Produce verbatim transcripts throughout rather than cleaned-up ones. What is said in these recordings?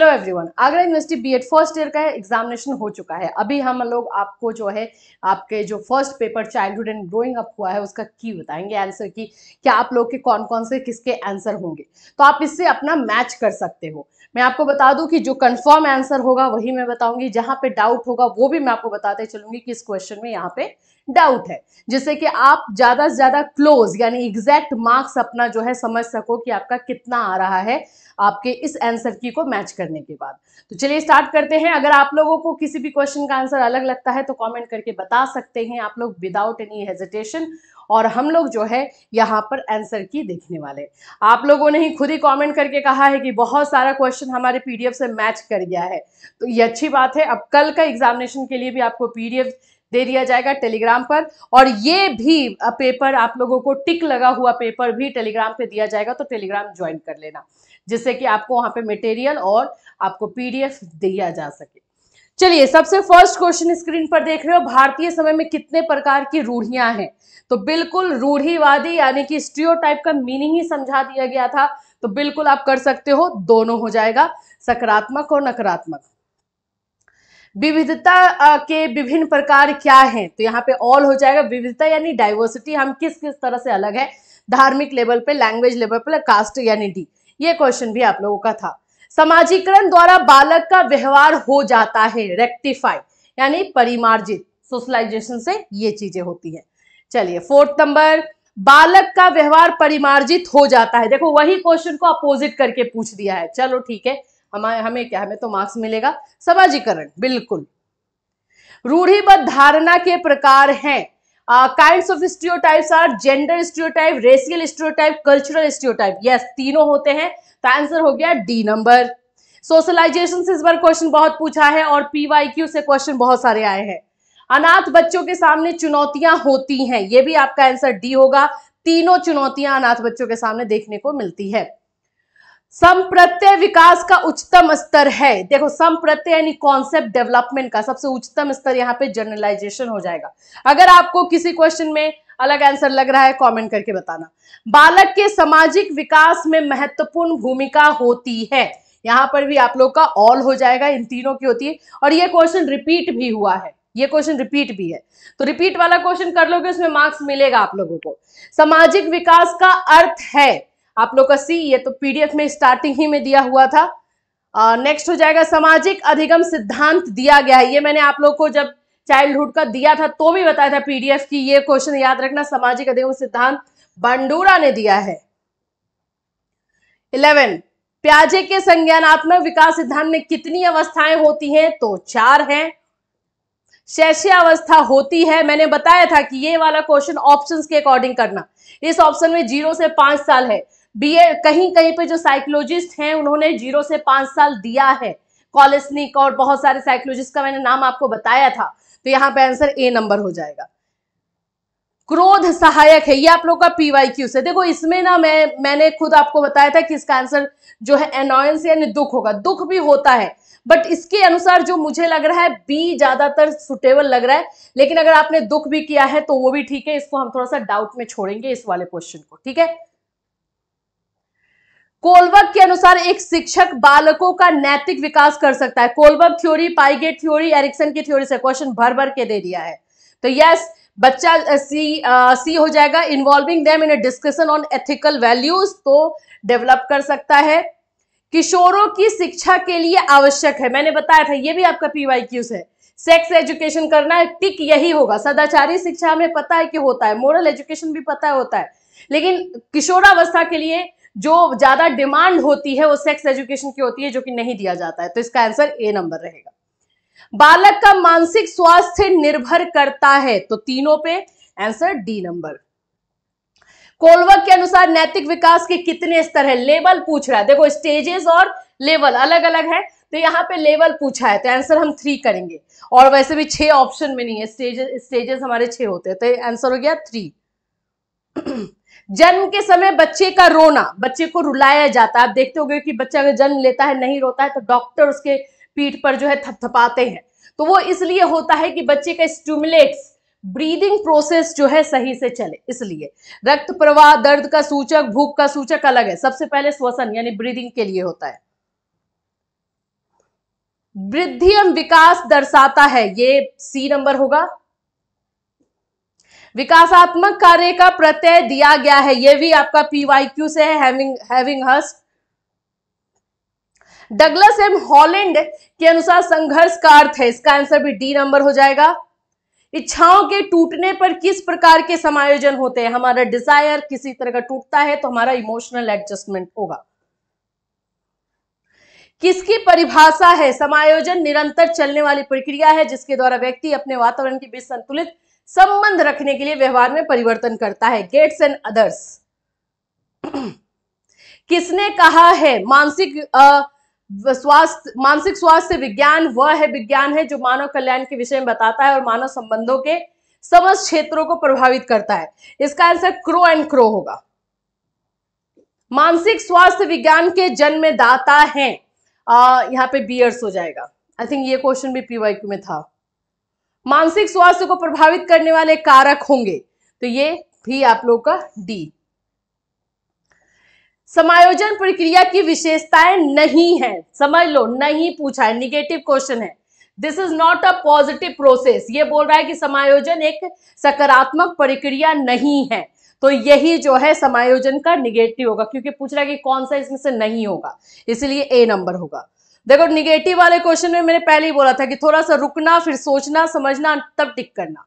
Hello everyone, Agra university BEd first year का examination हो चुका है। अभी हम लोग आपको जो है आपके जो first paper childhood and growing up हुआ है उसका की बताएंगे आंसर की, क्या आप लोग के कौन कौन से किसके आंसर होंगे, तो आप इससे अपना मैच कर सकते हो। मैं आपको बता दूं कि जो कंफर्म आंसर होगा वही मैं बताऊंगी, जहाँ पे डाउट होगा वो भी मैं आपको बताते चलूंगी कि इस क्वेश्चन में यहाँ पे डाउट है, जिससे कि आप ज्यादा से ज्यादा क्लोज यानी एग्जैक्ट मार्क्स अपना जो है समझ सको कि आपका कितना आ रहा है आपके इस आंसर की को मैच करने के बाद। तो चलिए स्टार्ट करते हैं। अगर आप लोगों को किसी भी क्वेश्चन का आंसर अलग लगता है तो कमेंट करके बता सकते हैं आप लोग विदाउट एनी हेजिटेशन, और हम लोग जो है यहाँ पर आंसर की देखने वाले। आप लोगों ने ही खुद ही कमेंट करके कहा है कि बहुत सारा क्वेश्चन हमारे पीडीएफ से मैच कर गया है, तो ये अच्छी बात है। अब कल का एग्जामिनेशन के लिए भी आपको पीडीएफ दे दिया जाएगा टेलीग्राम पर, और ये भी पेपर आप लोगों को टिक लगा हुआ पेपर भी टेलीग्राम पे दिया जाएगा, तो टेलीग्राम ज्वाइन कर लेना जिससे कि आपको वहाँ पे मटेरियल और आपको पीडीएफ दिया जा सके। चलिए, सबसे फर्स्ट क्वेश्चन स्क्रीन पर देख रहे हो, भारतीय समय में कितने प्रकार की रूढ़ियां हैं। तो बिल्कुल रूढ़िवादी यानी कि स्टीरियोटाइप का मीनिंग ही समझा दिया गया था, तो बिल्कुल आप कर सकते हो, दोनों हो जाएगा, सकारात्मक और नकारात्मक। विविधता के विभिन्न प्रकार क्या हैं, तो यहाँ पे ऑल हो जाएगा। विविधता यानी डाइवर्सिटी, हम किस किस तरह से अलग है, धार्मिक लेवल पे, लैंग्वेज लेवल पे, कास्ट यानी डी। ये क्वेश्चन भी आप लोगों का था। समाजीकरण द्वारा बालक का व्यवहार हो जाता है रेक्टिफाई यानी परिमार्जित, सोशलाइजेशन से ये चीजें होती है। चलिए फोर्थ नंबर, बालक का व्यवहार परिमार्जित हो जाता है। देखो वही क्वेश्चन को अपोजिट करके पूछ दिया है। चलो ठीक है, हमारे हमें क्या, हमें तो मार्क्स मिलेगा। समाजीकरण बिल्कुल। रूढ़िबद्ध धारणा के प्रकार हैं, kinds of stereotypes are gender stereotype, racial stereotype, cultural stereotype, yes तीनों होते हैं, तो आंसर हो गया डी नंबर। सोशलाइजेशन से इस बार क्वेश्चन बहुत पूछा है और पीवाईक्यू से क्वेश्चन बहुत सारे आए हैं। अनाथ बच्चों के सामने चुनौतियां होती हैं, ये भी आपका आंसर डी होगा। तीनों चुनौतियां अनाथ बच्चों के सामने देखने को मिलती है। संप्रत्यय विकास का उच्चतम स्तर है, देखो संप्रत्यय यानी कॉन्सेप्ट डेवलपमेंट का सबसे उच्चतम स्तर यहाँ पे जनरलाइजेशन हो जाएगा। अगर आपको किसी क्वेश्चन में अलग आंसर लग रहा है कमेंट करके बताना। बालक के सामाजिक विकास में महत्वपूर्ण भूमिका होती है, यहाँ पर भी आप लोग का ऑल हो जाएगा, इन तीनों की होती है। और ये क्वेश्चन रिपीट भी हुआ है, ये क्वेश्चन रिपीट भी है, तो रिपीट वाला क्वेश्चन कर लोगे उसमें मार्क्स मिलेगा आप लोगों को। सामाजिक विकास का अर्थ है आप लोग का सी, ये तो पीडीएफ में स्टार्टिंग ही में दिया हुआ था। नेक्स्ट uh, हो जाएगा, सामाजिक अधिगम सिद्धांत दिया गया है, ये मैंने आप लोग को जब चाइल्डहुड का दिया था तो भी बताया था पीडीएफ की, ये क्वेश्चन याद रखना, सामाजिक अधिगम सिद्धांत बंडूरा ने दिया है। इलेवन, प्याजे के संज्ञानात्मक विकास सिद्धांत में कितनी अवस्थाएं होती हैं, तो चार हैं। शैशवावस्था होती है, मैंने बताया था कि ये वाला क्वेश्चन ऑप्शंस के अकॉर्डिंग करना, इस ऑप्शन में जीरो से पांच साल है। बीए कहीं कहीं पे जो साइकोलॉजिस्ट हैं उन्होंने जीरो से पांच साल दिया है, कॉलेसनिक और बहुत सारे साइकोलॉजिस्ट का मैंने नाम आपको बताया था, तो यहाँ पे आंसर ए नंबर हो जाएगा। क्रोध सहायक है, ये आप लोग का पीवाईक्यू से। देखो इसमें ना मैं मैंने खुद आपको बताया था कि इसका आंसर जो है एनोयंस यानी दुख होगा, दुख भी होता है, बट इसके अनुसार जो मुझे लग रहा है बी ज्यादातर सुटेबल लग रहा है, लेकिन अगर आपने दुख भी किया है तो वो भी ठीक है, इसको हम थोड़ा सा डाउट में छोड़ेंगे इस वाले क्वेश्चन को, ठीक है। कोलबर्ग के अनुसार एक शिक्षक बालकों का नैतिक विकास कर सकता है, Kohlberg theory, Piaget theory, Erikson की थ्योरी से क्वेश्चन भर भर के दे दिया है, तो यस बच्चा सी सी हो जाएगा। Involving them in a discussion on ethical values, तो डेवलप कर सकता है। किशोरों की शिक्षा के लिए आवश्यक है, मैंने बताया था, ये भी आपका पीवाईक्यू है। सेक्स एजुकेशन करना है, टिक यही होगा। सदाचारी शिक्षा हमें पता है कि होता है, मोरल एजुकेशन भी पता है होता है, लेकिन किशोरावस्था के लिए जो ज्यादा डिमांड होती है वो सेक्स एजुकेशन की होती है, जो कि नहीं दिया जाता है, तो इसका आंसर ए नंबर रहेगा। बालक का मानसिक स्वास्थ्य निर्भर करता है, तो तीनों पे आंसर डी नंबर। कोलबर्ग के अनुसार नैतिक विकास के कितने स्तर है, लेवल पूछ रहा है, देखो स्टेजेस और लेवल अलग अलग है, तो यहाँ पे लेवल पूछा है, तो आंसर हम थ्री करेंगे, और वैसे भी छह ऑप्शन में नहीं है, स्टेजेस स्टेजेस हमारे छह होते हैं, तो आंसर हो गया थ्री। जन्म के समय बच्चे का रोना, बच्चे को रुलाया जाता है, आप देखते होंगे कि बच्चा अगर जन्म लेता है नहीं रोता है तो डॉक्टर उसके पीठ पर जो है थपथपाते हैं, तो वो इसलिए होता है कि बच्चे का स्टिमुलेट्स ब्रीदिंग प्रोसेस जो है सही से चले, इसलिए रक्त प्रवाह, दर्द का सूचक, भूख का सूचक अलग है, सबसे पहले श्वसन यानी ब्रीदिंग के लिए होता है। वृद्धि एवं विकास दर्शाता है, ये सी नंबर होगा। विकासात्मक कार्य का प्रत्यय दिया गया है, यह भी आपका पीवाईक्यू से है, having, having हस्ट। Douglas and Holland के अनुसार संघर्ष का अर्थ है, इसका आंसर भी डी नंबर हो जाएगा। इच्छाओं के टूटने पर किस प्रकार के समायोजन होते हैं, हमारा डिजायर किसी तरह का टूटता है तो हमारा इमोशनल एडजस्टमेंट होगा। किसकी परिभाषा है, समायोजन निरंतर चलने वाली प्रक्रिया है जिसके द्वारा व्यक्ति अपने वातावरण के बीच संतुलित संबंध रखने के लिए व्यवहार में परिवर्तन करता है। Gates and others. किसने कहा है मानसिक स्वास्थ्य, मानसिक स्वास्थ्य विज्ञान वह है विज्ञान है जो मानव कल्याण के विषय में बताता है और मानव संबंधों के समस्त क्षेत्रों को प्रभावित करता है। इसका आंसर क्रो एंड क्रो होगा। मानसिक स्वास्थ्य विज्ञान के जन्मदाता हैं यहाँ पे बियर्स हो जाएगा। आई थिंक ये क्वेश्चन भी पीवाईक्यू में था। मानसिक स्वास्थ्य को प्रभावित करने वाले कारक होंगे, तो ये भी आप लोग का डी। समायोजन प्रक्रिया की विशेषताएं नहीं है, समझ लो नहीं पूछा है, निगेटिव क्वेश्चन है। This is not a positive process, ये बोल रहा है कि समायोजन एक सकारात्मक प्रक्रिया नहीं है, तो यही जो है समायोजन का निगेटिव होगा क्योंकि पूछ रहा है कि कौन सा इसमें से नहीं होगा, इसलिए ए नंबर होगा। देखो निगेटिव वाले क्वेश्चन में मैंने पहले ही बोला था कि थोड़ा सा रुकना, फिर सोचना, समझना, तब टिक करना।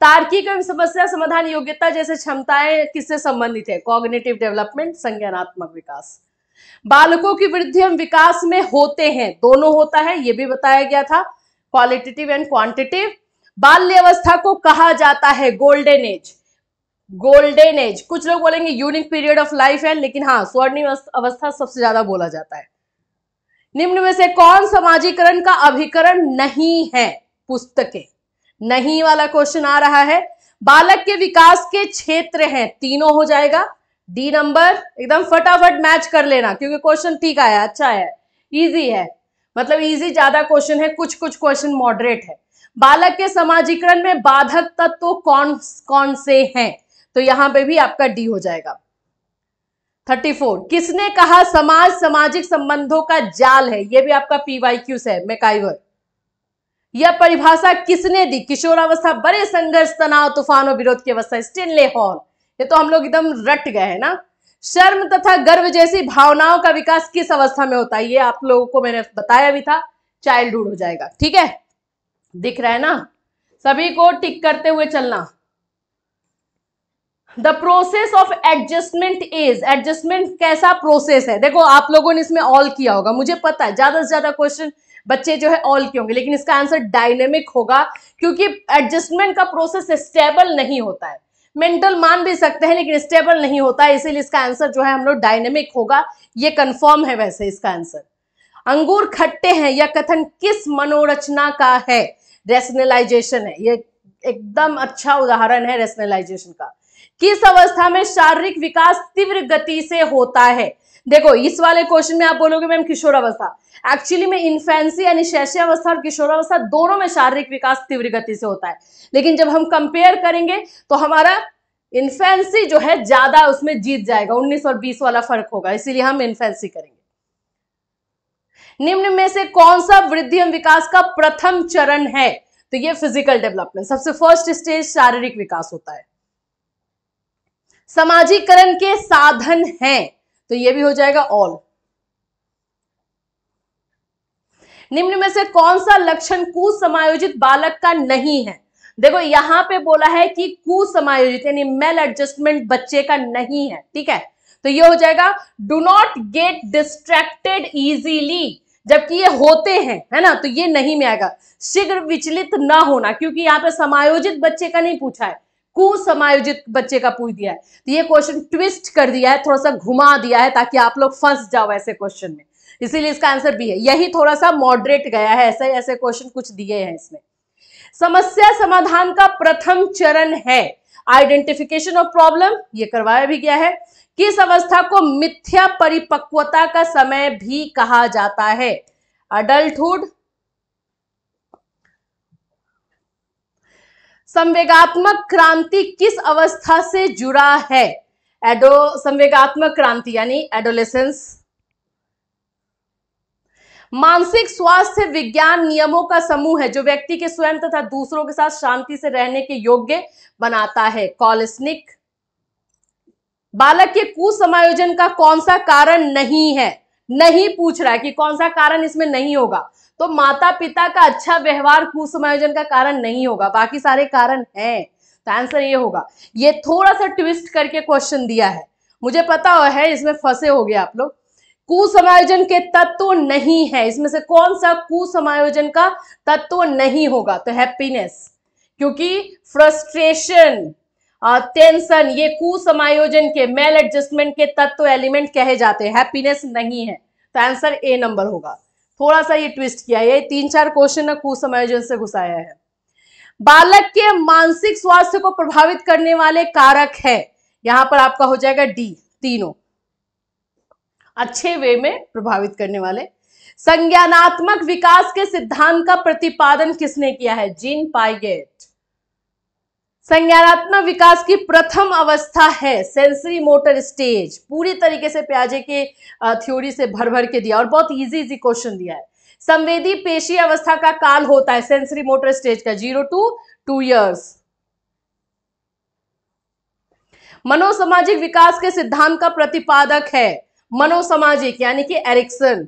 तार्किक एवं समस्या समाधान योग्यता जैसे क्षमताएं किससे संबंधित है, कॉग्निटिव डेवलपमेंट, संज्ञानात्मक विकास। बालकों की वृद्धि एवं विकास में होते हैं, दोनों होता है, ये भी बताया गया था, क्वालिटेटिव एंड क्वांटिटेटिव। बाल्यावस्था को कहा जाता है गोल्डन एज, गोल्डन एज कुछ लोग बोलेंगे यूनिक पीरियड ऑफ लाइफ है, लेकिन हाँ स्वर्णिम अवस्था सबसे ज्यादा बोला जाता है। निम्न में से कौन समाजीकरण का अभिकरण नहीं है, पुस्तकें, नहीं वाला क्वेश्चन आ रहा है। बालक के विकास के क्षेत्र हैं, तीनों हो जाएगा, डी नंबर। एकदम फटाफट मैच कर लेना क्योंकि क्वेश्चन ठीक आया, अच्छा है, इजी है, मतलब इजी ज्यादा क्वेश्चन है, कुछ कुछ क्वेश्चन मॉडरेट है। बालक के समाजीकरण में बाधक तत्व कौन कौन से हैं, तो यहां पे भी आपका डी हो जाएगा। थर्टी फोर, किसने कहा समाज सामाजिक संबंधों का जाल है, यह भी आपका पीवाईक्यू से है, मैकाइवर। यह परिभाषा किसने दी, किशोरावस्था, बड़े संघर्ष, तनाव, तूफान और विरोध की अवस्था, स्टेनले हॉल। ये तो हम लोग एकदम रट गए हैं ना। शर्म तथा गर्व जैसी भावनाओं का विकास किस अवस्था में होता है, ये आप लोगों को मैंने बताया भी था, चाइल्डहुड हो जाएगा। ठीक है, दिख रहा है ना, सभी को टिक करते हुए चलना। The process of adjustment is, adjustment कैसा प्रोसेस है। देखो आप लोगों ने इसमें ऑल किया होगा, मुझे पता है ज्यादा से ज्यादा क्वेश्चन बच्चे जो है ऑल के होंगे, लेकिन इसका आंसर डायनेमिक होगा क्योंकि एडजस्टमेंट का प्रोसेस स्टेबल नहीं होता है। मेंटल मान भी सकते हैं लेकिन स्टेबल नहीं होता है, इसीलिए इसका आंसर जो है हम लोग डायनेमिक होगा, ये कंफर्म है। वैसे इसका आंसर अंगूर खट्टे हैं, यह कथन किस मनोरचना का है, रेशनलाइजेशन है, ये एकदम अच्छा उदाहरण है रेशनलाइजेशन का। किस अवस्था में शारीरिक विकास तीव्र गति से होता है, देखो इस वाले क्वेश्चन में आप बोलोगे मैम किशोरावस्था, एक्चुअली में इन्फेंसी यानी शैशवावस्था और किशोरावस्था दोनों में शारीरिक विकास तीव्र गति से होता है, लेकिन जब हम कंपेयर करेंगे तो हमारा इन्फेंसी जो है ज्यादा उसमें जीत जाएगा, उन्नीस और बीस वाला फर्क होगा, इसीलिए हम इन्फेंसी करेंगे। निम्न में से कौन सा वृद्धि एवं विकास का प्रथम चरण है, तो यह फिजिकल डेवलपमेंट, सबसे फर्स्ट स्टेज शारीरिक विकास होता है। समाजीकरण के साधन हैं, तो यह भी हो जाएगा ऑल। निम्न में से कौन सा लक्षण कुसमायोजित बालक का नहीं है, देखो यहां पे बोला है कि कुसमायोजित यानी मेल एडजस्टमेंट बच्चे का नहीं है, ठीक है, तो यह हो जाएगा do not get distracted easily, जबकि ये होते हैं है ना, तो ये नहीं में आएगा। शीघ्र विचलित ना होना, क्योंकि यहाँ पे समायोजित बच्चे का नहीं पूछा है, कुसमायोजित बच्चे का पूछ दिया है, तो ये क्वेश्चन ट्विस्ट कर दिया है, थोड़ा सा घुमा दिया है ताकि आप लोग फंस जाओ ऐसे क्वेश्चन में, इसीलिए इसका आंसर भी है। यही थोड़ा सा मॉडरेट गया है, ऐसे ऐसे क्वेश्चन कुछ दिए हैं इसमें। समस्या समाधान का प्रथम चरण है आइडेंटिफिकेशन ऑफ प्रॉब्लम, ये करवाया भी गया है। किस अवस्था को मिथ्या परिपक्वता का समय भी कहा जाता है, अडल्टहुड। संवेगात्मक क्रांति किस अवस्था से जुड़ा है, एडो संवेगात्मक क्रांति यानी एडोलेसेंस। मानसिक स्वास्थ्य विज्ञान नियमों का समूह है जो व्यक्ति के स्वयं तथा दूसरों के साथ शांति से रहने के योग्य बनाता है। कोलेस्निक। बालक के कुसमायोजन का कौन सा कारण नहीं है, नहीं पूछ रहा है कि कौन सा कारण इसमें नहीं होगा, तो माता पिता का अच्छा व्यवहार कुसमायोजन का कारण नहीं होगा, बाकी सारे कारण हैं। तो आंसर ये होगा। ये थोड़ा सा ट्विस्ट करके क्वेश्चन दिया है, मुझे पता है इसमें फंसे हो गए आप लोग। कुसमायोजन के तत्व नहीं है, इसमें से कौन सा कुसमायोजन का तत्व नहीं होगा, तो हैप्पीनेस, क्योंकि फ्रस्ट्रेशन, टेंशन ये कुसमायोजन के, मेल एडजस्टमेंट के तत्व एलिमेंट कहे जाते हैं, हैप्पीनेस नहीं है। तो आंसर ए नंबर होगा। थोड़ा सा ये ट्विस्ट किया, ये तीन चार क्वेश्चन ना कुसमायोजन से घुसाया है। बालक के मानसिक स्वास्थ्य को प्रभावित करने वाले कारक है, यहां पर आपका हो जाएगा डी, तीनों अच्छे वे में प्रभावित करने वाले। संज्ञानात्मक विकास के सिद्धांत का प्रतिपादन किसने किया है? Jean Piaget. संज्ञानात्मक विकास की प्रथम अवस्था है सेंसरी मोटर स्टेज, पूरी तरीके से पियाजे के थ्योरी से भर भर के दिया और बहुत इजी इजी क्वेश्चन दिया है। संवेदी पेशी अवस्था का काल होता है सेंसरी मोटर स्टेज का जीरो टू टू इयर्स। मनोसामाजिक विकास के सिद्धांत का प्रतिपादक है, मनोसामाजिक यानी कि एरिक्सन।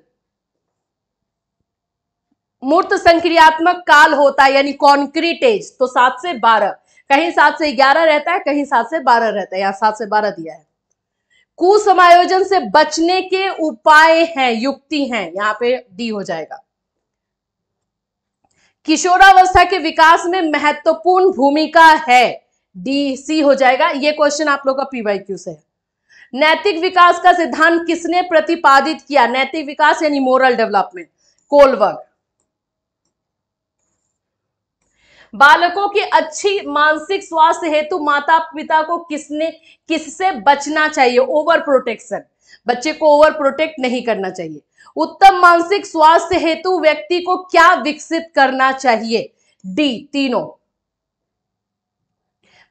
मूर्त संक्रियात्मक काल होता है यानी कॉन्क्रीट एज, तो सात से बारह, कहीं सात से ग्यारह रहता है, कहीं सात से बारह रहता है, यहाँ सात से बारह दिया है। कुसमायोजन से बचने के उपाय हैं, युक्ति हैं, यहाँ पे डी हो जाएगा। किशोरावस्था के विकास में महत्वपूर्ण भूमिका है, डी, सी हो जाएगा। ये क्वेश्चन आप लोग का पीवाईक्यू से है। नैतिक विकास का सिद्धांत किसने प्रतिपादित किया? नैतिक विकास यानी मोरल डेवलपमेंट, कोलबर्ग। बालकों की अच्छी मानसिक स्वास्थ्य हेतु माता पिता को किसने, किससे बचना चाहिए? ओवर प्रोटेक्शन, बच्चे को ओवर प्रोटेक्ट नहीं करना चाहिए। उत्तम मानसिक स्वास्थ्य हेतु व्यक्ति को क्या विकसित करना चाहिए? डी, तीनों।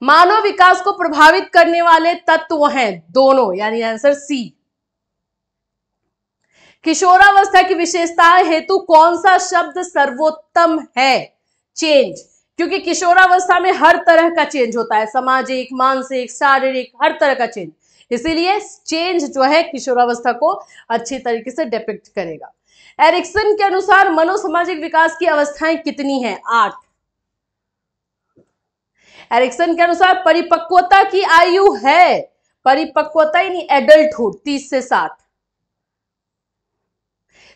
मानव विकास को प्रभावित करने वाले तत्व हैं दोनों, यानी आंसर सी। किशोरावस्था की विशेषताएं हेतु कौन सा शब्द सर्वोत्तम है? चेंज, क्योंकि किशोरावस्था में हर तरह का चेंज होता है, सामाजिक, मानसिक, शारीरिक, हर तरह का चेंज, इसीलिए चेंज जो है किशोरावस्था को अच्छी तरीके से डिपिक्ट करेगा। एरिक्सन के अनुसार मनोसामाजिक विकास की अवस्थाएं कितनी हैं? आठ। एरिक्सन के अनुसार परिपक्वता की आयु है, परिपक्वता यानी एडल्टहुड, तीस से साठ।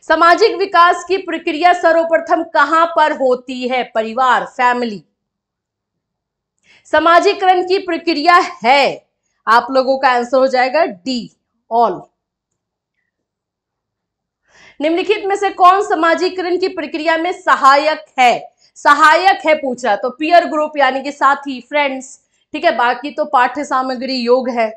सामाजिक विकास की प्रक्रिया सर्वप्रथम कहां पर होती है? परिवार, फैमिली। समाजीकरण की प्रक्रिया है, आप लोगों का आंसर हो जाएगा डी, ऑल। निम्नलिखित में से कौन समाजीकरण की प्रक्रिया में सहायक है? सहायक है पूछा, तो पीयर ग्रुप यानी कि साथी, फ्रेंड्स, ठीक है, बाकी तो पाठ्य सामग्री, योग है।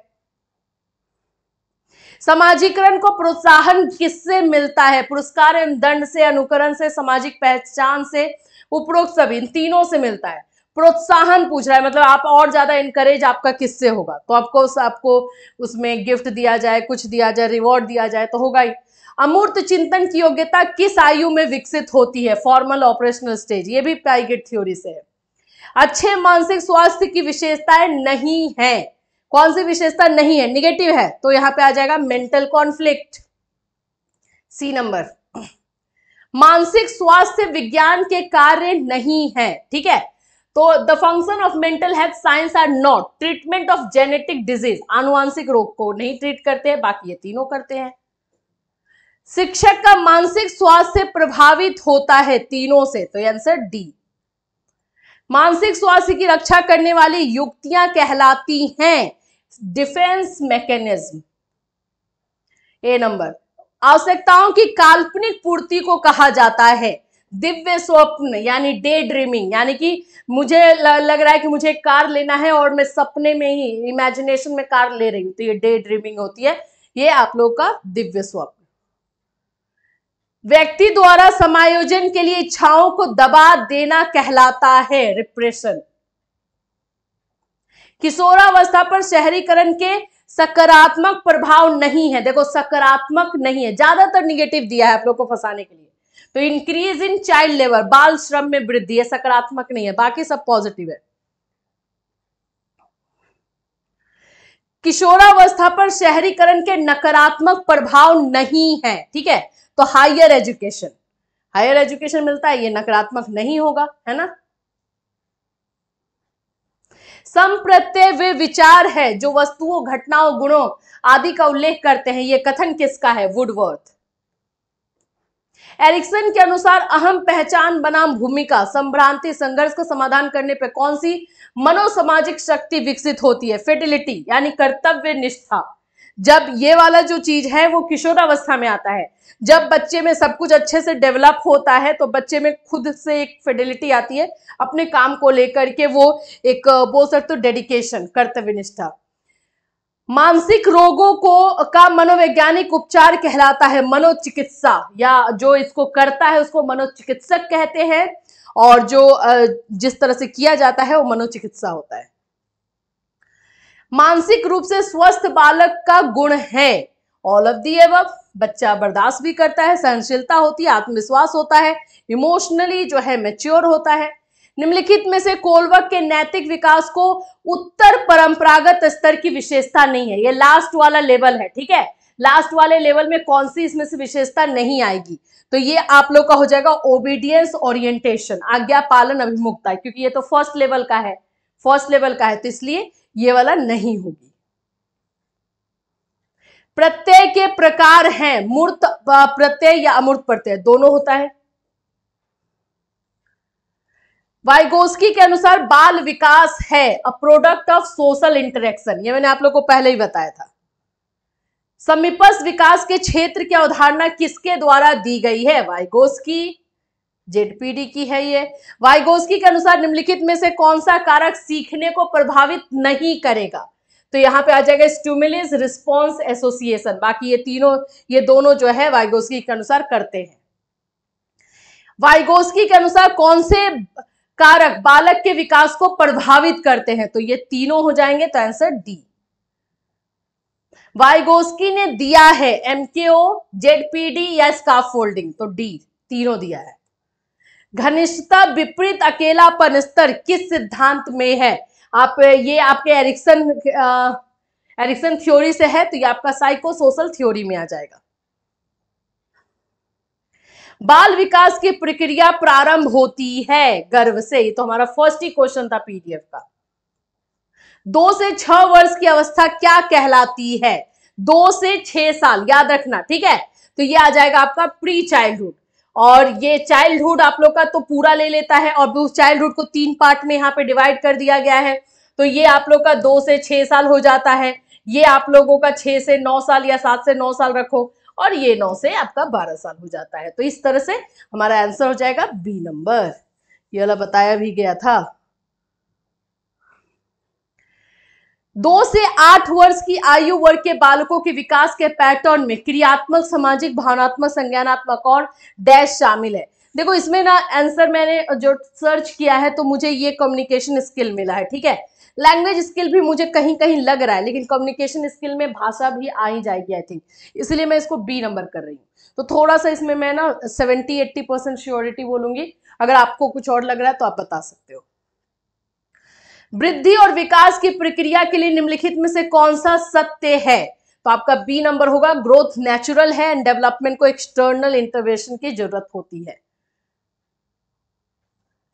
समाजीकरण को प्रोत्साहन किससे मिलता है? पुरस्कार एवं दंड से, अनुकरण से, सामाजिक पहचान से, उपरोक्त सभी, इन तीनों से मिलता है। प्रोत्साहन पूछ रहा है, मतलब आप और ज्यादा इनकरेज आपका किससे होगा, तो आपको आपको उसमें गिफ्ट दिया जाए, कुछ दिया जाए, रिवॉर्ड दिया जाए, तो होगा ही। अमूर्त चिंतन की योग्यता किस आयु में विकसित होती है? फॉर्मल ऑपरेशनल स्टेज, ये भी पियागेट थ्योरी से है। अच्छे मानसिक स्वास्थ्य की विशेषताएं नहीं है, कौन सी विशेषता नहीं है? निगेटिव है, तो यहां पे आ जाएगा मेंटल कॉन्फ्लिक्ट, सी नंबर। मानसिक स्वास्थ्य विज्ञान के कार्य नहीं है, ठीक है, तो the function of mental health science are not treatment of genetic disease, आनुवांशिक रोग को नहीं ट्रीट करते हैं, बाकी ये तीनों करते हैं। शिक्षक का मानसिक स्वास्थ्य प्रभावित होता है तीनों से, तो आंसर डी। मानसिक स्वास्थ्य की रक्षा करने वाली युक्तियां कहलाती हैं डिफेंस मैकेनिज्म, ए नंबर। आवश्यकताओं की काल्पनिक पूर्ति को कहा जाता है दिव्य स्वप्न, यानी डे ड्रीमिंग, यानी कि मुझे लग रहा है कि मुझे कार लेना है और मैं सपने में ही, इमेजिनेशन में कार ले रही हूं, तो ये डे ड्रीमिंग होती है, ये आप लोग का दिव्य स्वप्न। व्यक्ति द्वारा समायोजन के लिए इच्छाओं को दबा देना कहलाता है रिप्रेशन। किशोरावस्था पर शहरीकरण के सकारात्मक प्रभाव नहीं है, देखो सकारात्मक नहीं है, ज्यादातर निगेटिव दिया है आप लोग को फंसाने के लिए, तो इंक्रीज इन चाइल्ड लेबर, बाल श्रम में वृद्धि है, सकारात्मक नहीं है, बाकी सब पॉजिटिव है। किशोरावस्था पर शहरीकरण के नकारात्मक प्रभाव नहीं है, ठीक है। तो हायर एजुकेशन, हायर एजुकेशन मिलता है, ये नकारात्मक नहीं होगा, है ना। संप्रत्यय वे विचार है जो वस्तुओं, घटनाओं, गुणों आदि का उल्लेख करते हैं, ये कथन किसका है? वुडवर्थ। एरिक्सन के अनुसार अहम पहचान बनाम भूमिका संभ्रांति संघर्ष का समाधान करने पर कौन सी मनोसामाजिक शक्ति विकसित होती है? फिडिलिटी यानी कर्तव्य निष्ठा। जब ये वाला जो चीज है वो किशोरावस्था में आता है, जब बच्चे में सब कुछ अच्छे से डेवलप होता है तो बच्चे में खुद से एक फिडिलिटी आती है अपने काम को लेकर के, वो एक बोल सकते हो डेडिकेशन, कर्तव्य निष्ठा। मानसिक रोगों को का मनोवैज्ञानिक उपचार कहलाता है मनोचिकित्सा, या जो इसको करता है उसको मनोचिकित्सक कहते हैं, और जो जिस तरह से किया जाता है वो मनोचिकित्सा होता है। मानसिक रूप से स्वस्थ बालक का गुण है ऑल ऑफ दी एबव, बच्चा बर्दाश्त भी करता है, सहनशीलता होती है, आत्मविश्वास होता है, इमोशनली जो है मैच्योर होता है। निम्नलिखित में से कोलबर्ग के नैतिक विकास को उत्तर परंपरागत स्तर की विशेषता नहीं है, ये लास्ट वाला लेवल है, ठीक है। लास्ट वाले लेवल में कौन सी इसमें से विशेषता नहीं आएगी? तो ये आप लोग का हो जाएगा ओबीडियंस ओरिएंटेशन, आज्ञा पालन अभिमुखता, क्योंकि ये तो फर्स्ट लेवल का है, फर्स्ट लेवल का है तो इसलिए ये वाला नहीं होगी। प्रत्यय के प्रकार हैं, मूर्त प्रत्यय या अमूर्त प्रत्यय, दोनों होता है। वाइगोस्की के अनुसार बाल विकास है a product of social interaction, ये मैंने आप लोगों को पहले ही बताया था। समीपस्थ विकास के क्षेत्र की अवधारणा किसके द्वारा दी गई है? वाइगोस्की, जेडपीडी की है ये। वाइगोस्की के अनुसार निम्नलिखित में से कौन सा कारक सीखने को प्रभावित नहीं करेगा? तो यहाँ पे आ जाएगा स्टिमुलस रिस्पॉन्स एसोसिएशन, बाकी ये तीनों, ये दोनों जो है वाइगोस्की के अनुसार करते हैं। वाइगोस्की के अनुसार कौन से कारक बालक के विकास को प्रभावित करते हैं? तो ये तीनों हो जाएंगे, तो आंसर डी। वाइगोस्की ने दिया है एमकेओ, जेडपीडी या स्काफोल्डिंग, तो डी तीनों दिया है। घनिष्ठता विपरीत अकेलापन स्तर किस सिद्धांत में है? आप ये आपके एरिक्सन एरिक्सन थ्योरी से है, तो ये आपका साइकोसोशल थ्योरी में आ जाएगा। बाल विकास की प्रक्रिया प्रारंभ होती है गर्भ से, ये तो हमारा फर्स्ट ही क्वेश्चन था पीडीएफ का। दो से छह वर्ष की अवस्था क्या कहलाती है? दो से छह साल याद रखना, ठीक है। तो ये आ जाएगा आपका प्री चाइल्डहुड, और ये चाइल्डहुड आप लोग का तो पूरा ले लेता है, और उस चाइल्डहुड को तीन पार्ट में यहाँ पे डिवाइड कर दिया गया है। तो ये आप लोग का दो से छह साल हो जाता है, ये आप लोगों का छह से नौ साल या सात से नौ साल रखो, और ये नौ से आपका बारह साल हो जाता है। तो इस तरह से हमारा आंसर हो जाएगा बी नंबर, ये वाला बताया भी गया था। दो से आठ वर्ष की आयु वर्ग के बालकों के विकास के पैटर्न में क्रियात्मक, सामाजिक, भावनात्मक, संज्ञानात्मक और डैश शामिल है। देखो इसमें ना आंसर मैंने जो सर्च किया है तो मुझे ये कम्युनिकेशन स्किल मिला है, ठीक है। लैंग्वेज स्किल भी मुझे कहीं कहीं लग रहा है, लेकिन कम्युनिकेशन स्किल में भाषा भी आ ही जाएगी आई थिंक, इसलिए मैं इसको बी नंबर कर रही हूँ। तो थोड़ा सा इसमें मैं ना सेवेंटी एट्टी परसेंट श्योरिटी बोलूंगी, अगर आपको कुछ और लग रहा है तो आप बता सकते हो। वृद्धि और विकास की प्रक्रिया के लिए निम्नलिखित में से कौन सा सत्य है? तो आपका बी नंबर होगा, ग्रोथ नेचुरल है एंड डेवलपमेंट को एक्सटर्नल इंटरवेंशन की जरूरत होती है,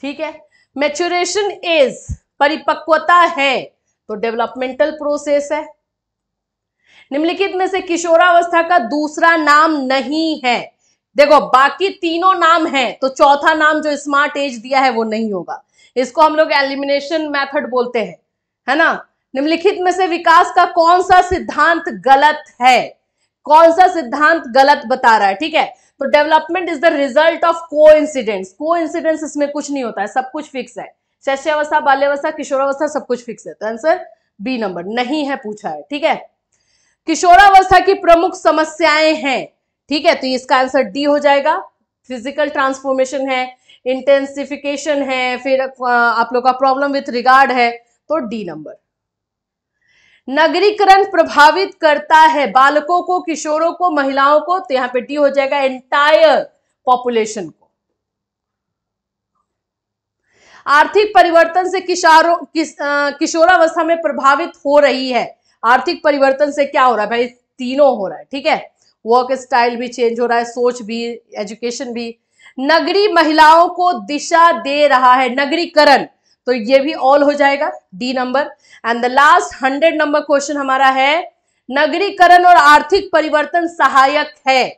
ठीक है। मैच्योरेशन एज, परिपक्वता है, तो डेवलपमेंटल प्रोसेस है। निम्नलिखित में से किशोरावस्था का दूसरा नाम नहीं है, देखो बाकी तीनों नाम हैं, तो चौथा नाम जो स्मार्ट एज दिया है वो नहीं होगा, इसको हम लोग एलिमिनेशन मेथड बोलते हैं, है ना। निम्नलिखित में से विकास का कौन सा सिद्धांत गलत है? कौन सा सिद्धांत गलत बता रहा है, ठीक है। तो development is the result of coincidence, coincidence इसमें कुछ नहीं होता है, सब कुछ फिक्स है, शैशवावस्था, बाल्यावस्था, किशोरावस्था सब कुछ फिक्स है। तो आंसर बी नंबर नहीं है, पूछा है, ठीक है। किशोरावस्था की प्रमुख समस्याएं हैं, ठीक है, तो इसका आंसर डी हो जाएगा। फिजिकल ट्रांसफॉर्मेशन है, इंटेंसिफिकेशन है, फिर आप लोग का प्रॉब्लम विथ रिगार्ड है, तो डी नंबर। नगरीकरण प्रभावित करता है बालकों को, किशोरों को, महिलाओं को, तो यहाँ पे डी हो जाएगा। एंटायर पॉपुलेशन को। आर्थिक परिवर्तन से किशारों किस, किशोरावस्था में प्रभावित हो रही है। आर्थिक परिवर्तन से क्या हो रहा है भाई? तीनों हो रहा है, ठीक है। वर्क स्टाइल भी चेंज हो रहा है, सोच भी, एजुकेशन भी। नगरी महिलाओं को दिशा दे रहा है नगरीकरण, तो ये भी ऑल हो जाएगा D number. And the last hundred number question हमारा है नगरीकरण और आर्थिक परिवर्तन सहायक है,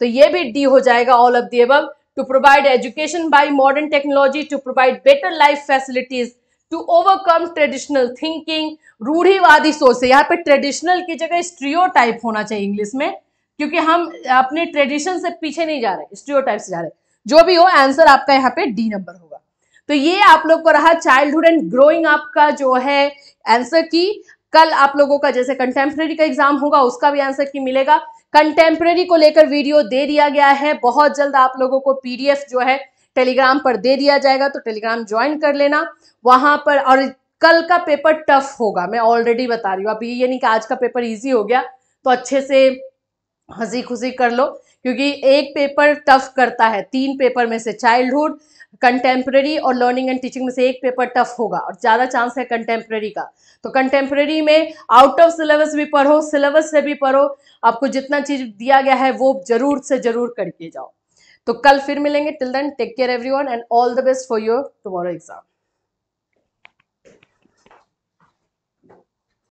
तो ये भी डी हो जाएगा all of the above. To provide education by modern technology, to provide better life facilities, to overcome traditional thinking, रूढ़ीवादी सोच से। यहाँ पे ट्रेडिशनल की जगह स्टीरियोटाइप होना चाहिए इंग्लिश में, क्योंकि हम अपने ट्रेडिशन से पीछे नहीं जा रहे, स्टीरियोटाइप से जा रहे। जो भी हो आंसर आपका यहाँ पे डी नंबर होगा। तो ये आप लोग को रहा चाइल्डहुड एंड ग्रोइंग अप का जो है आंसर की। कल आप लोगों का जैसे कंटेम्प्रेरी का एग्जाम होगा उसका भी आंसर की मिलेगा। कंटेम्प्रेरी को लेकर वीडियो दे दिया गया है, बहुत जल्द आप लोगों को पीडीएफ जो है टेलीग्राम पर दे दिया जाएगा, तो टेलीग्राम ज्वाइन कर लेना वहां पर। और कल का पेपर टफ होगा, मैं ऑलरेडी बता रही हूँ। अब ये नहीं कि आज का पेपर ईजी हो गया तो अच्छे से हंसी खुशी कर लो, क्योंकि एक पेपर टफ करता है तीन पेपर में से। चाइल्डहुड, कंटेम्प्रेरी और लर्निंग एंड टीचिंग में से एक पेपर टफ होगा और ज़्यादा चांस है कंटेम्प्रेरी का। तो कंटेम्प्रेरी में आउट ऑफ सिलेबस भी पढ़ो, सिलेबस से भी पढ़ो, आपको जितना चीज़ दिया गया है वो जरूर से जरूर करके जाओ। तो कल फिर मिलेंगे, till then take care everyone and all the best for your tomorrow exam.